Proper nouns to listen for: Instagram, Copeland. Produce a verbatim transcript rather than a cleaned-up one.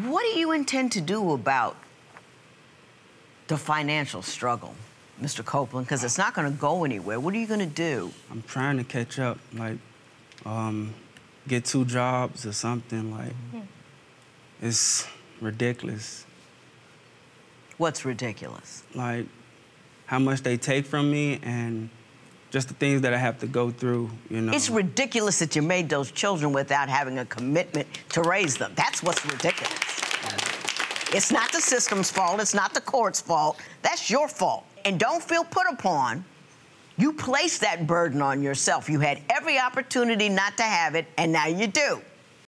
What do you intend to do about the financial struggle, Mister Copeland? Because it's not going to go anywhere. What are you going to do? I'm trying to catch up, like, um, get two jobs or something. Like, mm. It's ridiculous. What's ridiculous? Like, how much they take from me and just the things that I have to go through, you know. It's ridiculous that you made those children without having a commitment to raise them. That's what's ridiculous. It's not the system's fault. It's not the court's fault. That's your fault. And don't feel put upon. You placed that burden on yourself. You had every opportunity not to have it, and now you do.